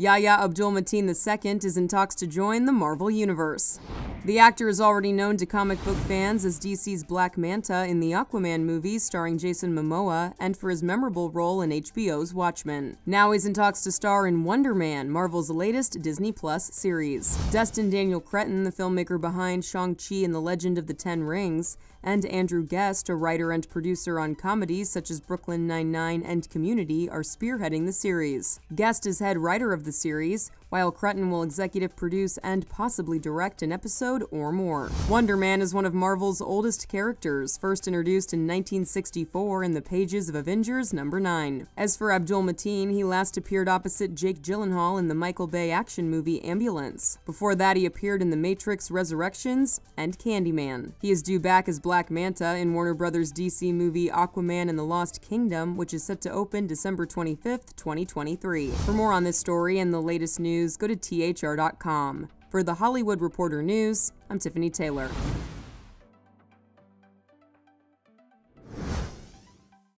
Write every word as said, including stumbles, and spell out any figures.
Yahya Abdul-Mateen the Second is in talks to join the Marvel Universe. The actor is already known to comic book fans as D C's Black Manta in the Aquaman movies starring Jason Momoa and for his memorable role in H B O's Watchmen. Now he's in talks to star in Wonder Man, Marvel's latest Disney+ series. Destin Daniel Cretton, the filmmaker behind Shang-Chi and the Legend of the Ten Rings, and Andrew Guest, a writer and producer on comedies such as Brooklyn Nine-Nine and Community, are spearheading the series. Guest is head writer of the series, while Cretton will executive produce and possibly direct an episode or more. Wonder Man is one of Marvel's oldest characters, first introduced in nineteen sixty-four in the pages of Avengers number nine. As for Abdul-Mateen, he last appeared opposite Jake Gyllenhaal in the Michael Bay action movie Ambulance. Before that, he appeared in The Matrix Resurrections and Candyman. He is due back as Black Manta in Warner Brothers' D C movie Aquaman and the Lost Kingdom, which is set to open December twenty-fifth, twenty twenty-three. For more on this story and the latest news, go to T H R dot com. For The Hollywood Reporter News, I'm Tiffany Taylor.